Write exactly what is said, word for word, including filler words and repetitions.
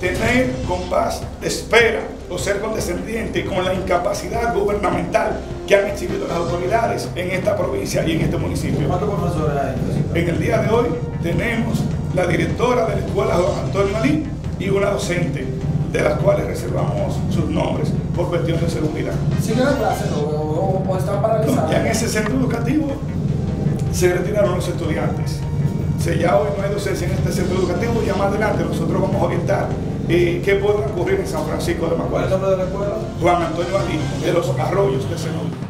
tener compás de espera o ser condescendiente con la incapacidad gubernamental que han exhibido las autoridades en esta provincia y en este municipio. ¿Cuántos profesores hay? En el día de hoy tenemos la directora de la escuela Juan Antonio Alix y una docente, de las cuales reservamos sus nombres por cuestión de seguridad. ¿Siguen las clases o están paralizadas? Ya en ese centro educativo se retiraron los estudiantes. Ya hoy no hay docencia en este centro educativo, ya más adelante nosotros vamos a orientar eh, qué podrá ocurrir en San Francisco de Macorís. ¿Cuál es el nombre de la escuela? Juan Antonio Alix, de Los Arroyos de Senón.